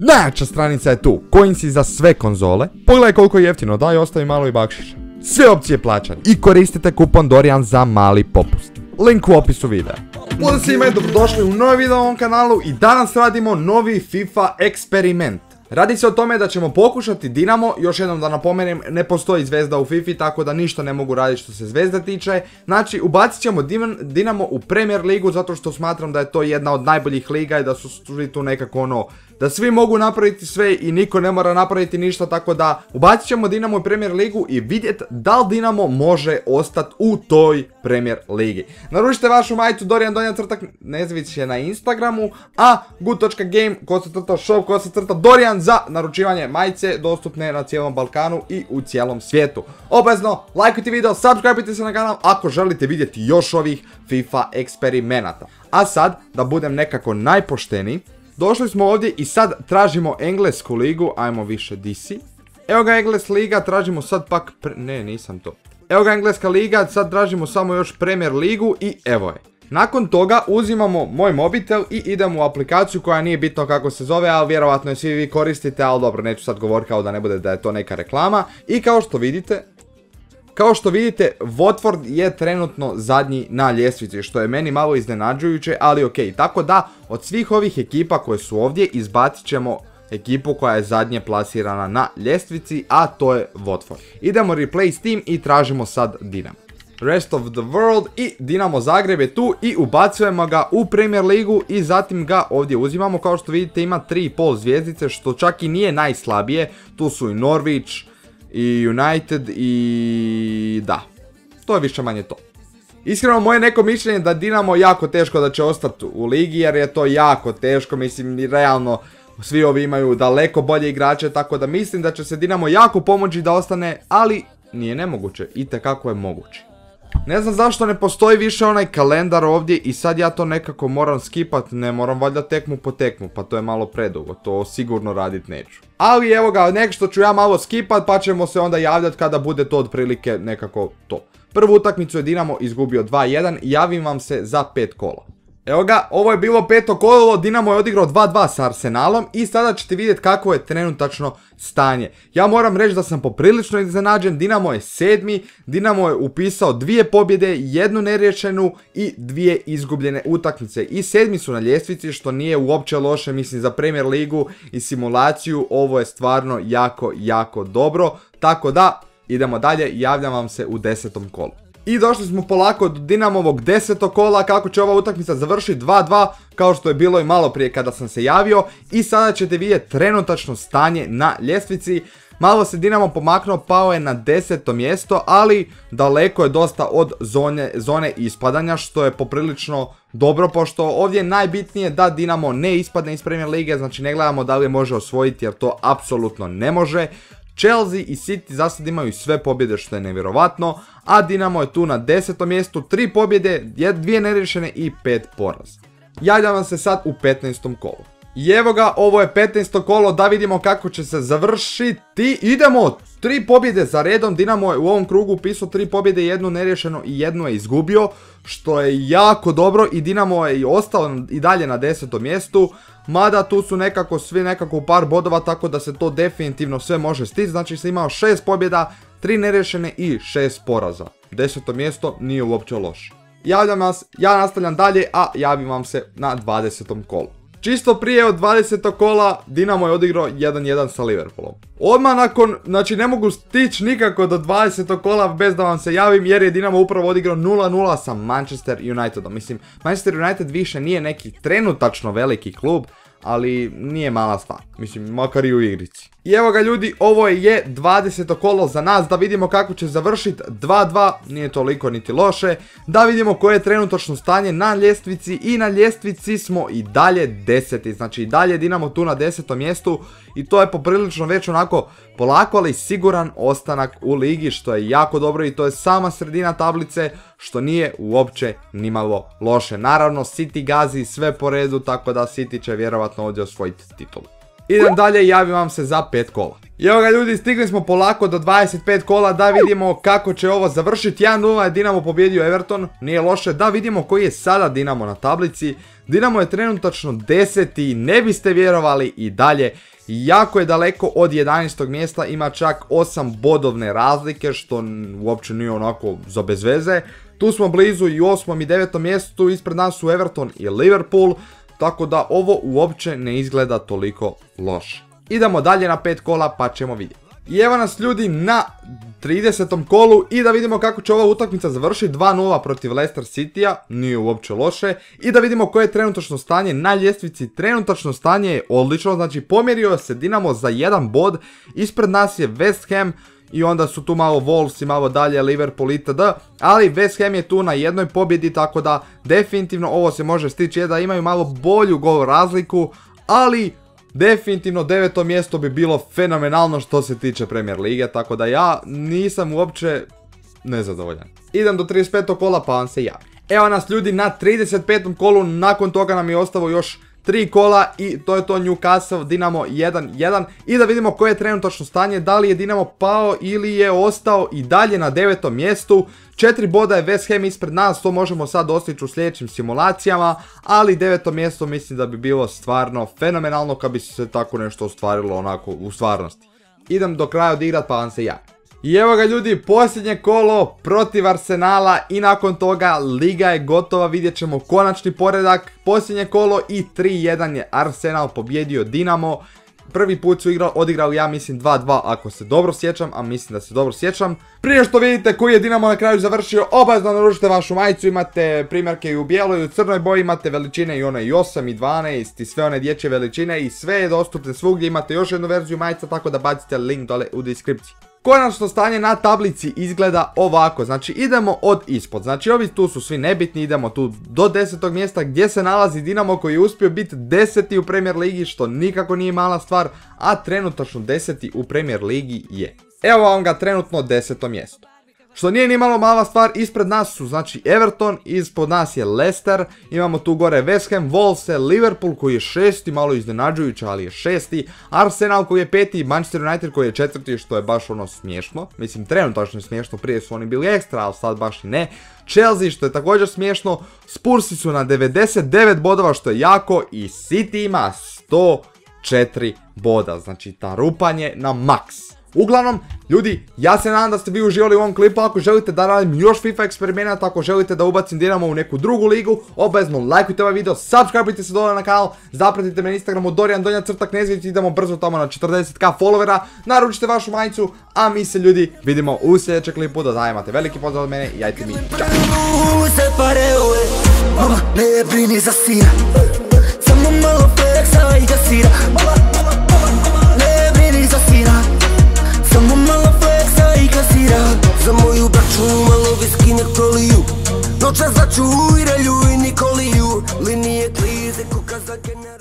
Najjača stranica je tu, coinsi za sve konzole, pogledaj koliko je jeftino, daj ostavi malo i bakšiša. Sve opcije plaćanja i koristite kupon Dorian za mali popust. Link u opisu videa. Pozdrav svima i dobrodošli u novi video na ovom kanalu i danas radimo novi FIFA eksperiment. Radi se o tome da ćemo pokušati Dinamo, još jednom da napomenem, ne postoji zvezda u FIFA, tako da ništa ne mogu raditi što se zvezda tiče. Znači, ubacit ćemo Dinamo u Premier Ligu, zato što smatram da je to jedna od najboljih liga i da su tu nekako ono, da svi mogu napraviti sve i niko ne mora napraviti ništa, tako da ubacit ćemo Dinamo u Premier Ligu i vidjet da li Dinamo može ostati u toj Premier Ligi. Naručite vašu majicu Dorijan _Nezvić je na Instagramu, a good.game, _shop, _ Dorijan za naručivanje majice, dostupne na cijelom Balkanu i u cijelom svijetu. Obavezno, lajkujte video, subscribe-ite se na kanal ako želite vidjeti još ovih FIFA eksperimenata. A sad, da budem nekako najpošteniji, došli smo ovdje i sad tražimo englesku ligu, ajmo više DC. Evo ga engleska liga, tražimo sad pak, ne nisam to. Evo ga engleska liga, sad tražimo samo još Premier ligu i evo je. Nakon toga uzimamo moj mobitel i idem u aplikaciju koja nije bitno kako se zove, ali vjerovatno je svi vi koristite, ali dobro, neću sad govoriti kao da ne bude da je to neka reklama. I kao što vidite, Watford je trenutno zadnji na ljestvici, što je meni malo iznenađujuće, ali ok. Tako da, od svih ovih ekipa koje su ovdje, izbacit ćemo ekipu koja je zadnje plasirana na ljestvici, a to je Watford. Idemo replay Steam i tražimo sad Dinamo. Rest of the world i Dinamo Zagreb je tu i ubacujemo ga u Premier ligu i zatim ga ovdje uzimamo. Kao što vidite ima 3,5 zvijezdice, što čak i nije najslabije. Tu su i Norwich i United i da, to je više manje to. Iskreno moje neko mišljenje da Dinamo jako teško da će ostati u ligi jer je to jako teško, mislim realno svi ovi imaju daleko bolje igrače, tako da mislim da će se Dinamo jako pomoći da ostane, ali nije nemoguće, itekako je moguće. Ne znam zašto ne postoji više onaj kalendar ovdje i sad ja to nekako moram skipat, ne moram valjda tekmu po tekmu, pa to je malo predugo, to sigurno radit neću. Ali evo ga, nešto ću ja malo skipat pa ćemo se onda javljati kada bude to otprilike nekako to. Prvu utakmicu je Dinamo izgubio 2-1, javim vam se za 5 kola. Evo ga, ovo je bilo 5. kolo, Dinamo je odigrao 2-2 sa Arsenalom i sada ćete vidjeti kakvo je trenutačno stanje. Ja moram reći da sam poprilično iznenađen, Dinamo je 7. Dinamo je upisao 2 pobjede, 1 neriješenu i 2 izgubljene utakmice. I 7. su na ljestvici, što nije uopće loše, mislim za Premier ligu i simulaciju, ovo je stvarno jako, jako dobro. Tako da, idemo dalje, javljam vam se u 10. kolu. I došli smo polako do Dinamovog 10. kola, kako će ova utakmica završiti 2-2, kao što je bilo i malo prije kada sam se javio. I sada ćete vidjeti trenutačno stanje na ljestvici. Malo se Dinamo pomaknuo, pao je na 10. mjesto, ali daleko je dosta od zone ispadanja, što je poprilično dobro, pošto ovdje je najbitnije da Dinamo ne ispadne iz Premier lige, znači ne gledamo da li može osvojiti jer to apsolutno ne može. Chelsea i City zasad imaju sve pobjede, što je nevjerovatno, a Dinamo je tu na 10. mjestu, 3 pobjede, 2 neriješene i 5 poraza. Javljam vam se sad u 15. kolu. I evo ga, ovo je 15. kolo, da vidimo kako će se završiti. Idemo, 3 pobjede za redom, Dinamo je u ovom krugu upisao 3 pobjede, 1 neriješeno i 1 je izgubio, što je jako dobro i Dinamo je i ostao i dalje na 10. mjestu. Mada tu su nekako svi nekako u par bodova, tako da se to definitivno sve može stići. Znači sam imao 6 pobjeda, 3 neriješene i 6 poraza. 10. mjesto nije uopće loše. Javljam vas, ja nastavljam dalje, a javim vam se na 20. kolu. Čisto prije od 20. kola Dinamo je odigrao 1-1 sa Liverpoolom. Odmah nakon, znači ne mogu stići nikako do 20. kola bez da vam se javim jer je Dinamo upravo odigrao 0-0 sa Manchester Unitedom. Mislim, Manchester United više nije neki trenutačno veliki klub, ali nije mala stvar, mislim, makar i u igrici. I evo ga ljudi, ovo je 20. kolo za nas, da vidimo kako će završiti 2-2, nije toliko niti loše, da vidimo koje je trenutačno stanje na ljestvici i na ljestvici smo i dalje 10. Znači i dalje Dinamo tu na 10. mjestu i to je poprilično već onako polako, ali siguran ostanak u ligi, što je jako dobro i to je sama sredina tablice, što nije uopće nimalo loše. Naravno, City gazi sve po redu, tako da City će vjerovatno ovdje osvojiti titulu. Idem dalje i javim vam se za 5 kola. I evo ga ljudi, stigli smo polako do 25 kola da vidimo kako će ovo završiti. 1-0 je Dinamo pobjedio Everton, nije loše. Da vidimo koji je sada Dinamo na tablici. Dinamo je trenutačno 10. Ne biste vjerovali i dalje. Jako je daleko od 11. mjesta, ima čak 8 bodovne razlike što uopće nije onako za bez veze. Tu smo blizu i 8. i 9. mjestu, ispred nas su Everton i Liverpool, tako da ovo uopće ne izgleda toliko loše. Idemo dalje na 5 kola pa ćemo vidjeti. I evo nas ljudi na 30. kolu i da vidimo kako će ova utakmica završiti. 2-0 protiv Leicester Cityja, nije uopće loše. I da vidimo koje je trenutačno stanje na ljestvici. Trenutačno stanje je odlično, znači pomjerio se Dinamo za 1 bod. Ispred nas je West Ham i onda su tu malo Wolves i malo dalje Liverpool itd. Ali West Ham je tu na jednoj pobjedi, tako da definitivno ovo se može stići da imaju malo bolju gol razliku, ali definitivno 9. mjesto bi bilo fenomenalno što se tiče Premier Lige, tako da ja nisam uopće nezadovoljan. Idem do 35. kola pa vam se javim. Evo nas ljudi na 35. kolu, nakon toga nam je ostalo još 3 kola i to je to Newcastle, Dinamo 1-1. I da vidimo koje je trenutačno stanje, da li je Dinamo pao ili je ostao i dalje na 9. mjestu. 4 boda je West Ham ispred nas, to možemo sad dostići u sljedećim simulacijama, ali 9. mjesto mislim da bi bilo stvarno fenomenalno kad bi se tako nešto ostvarilo onako u stvarnosti. Idem do kraja odigrat pa vam se javim. I evo ga ljudi, posljednje kolo protiv Arsenala i nakon toga Liga je gotova, vidjet ćemo konačni poredak. Posljednje kolo i 3-1 je Arsenal pobjedio Dinamo. Prvi put su odigrali, ja mislim 2-2 ako se dobro sjećam, a mislim da se dobro sjećam. Prije što vidite koji je Dinamo na kraju završio, obavezno naručite vašu majicu, imate primjerke i u bijeloj i u crnoj boji, imate veličine i one i 8 i 12 i sve one dječje veličine i sve je dostupne svugdje, imate još jednu verziju majica, tako da bacite link dole u deskripciji. Konačno stanje na tablici izgleda ovako, znači idemo od ispod, znači ovi tu su svi nebitni, idemo tu do 10. mjesta gdje se nalazi Dinamo koji je uspio biti 10. u Premier Ligi, što nikako nije mala stvar, a trenutačno 10. u Premier Ligi je. Evo vam ga trenutno 10. mjesto. Što nije ni malo mala stvar, ispred nas su znači Everton, ispod nas je Leicester, imamo tu gore West Ham, Wolves, Liverpool koji je 6, malo iznenađujući ali je 6, Arsenal koji je 5, Manchester United koji je 4, što je baš ono smiješno, mislim trenutačno je smiješno, prije su oni bili ekstra, ali sad baš i ne. Chelsea što je također smiješno, Spursi su na 99 bodova što je jako i City ima 104 boda, znači tarupanje na maks. Uglavnom, ljudi, ja se nadam da ste vi uživali u ovom klipu, ako želite da radim još FIFA eksperimenata, ako želite da ubacim Dinamo u neku drugu ligu, obavezno lajkujte ovaj video, subscribeite se dole na kanal, zapratite me na Instagramu Dorian_Knežević, idemo brzo tamo na 40k followera, naručite vašu majicu, a mi se ljudi vidimo u sljedećem klipu, da dajemate veliki pozdrav od mene i ajte mi, čao! Samo malo fleksa i kasira, za moju braću malo viski nek proliju, noća začu i relju i Nikoliju, linije klize kuka za generu.